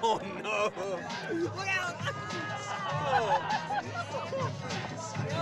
Oh no! Look out! Oh.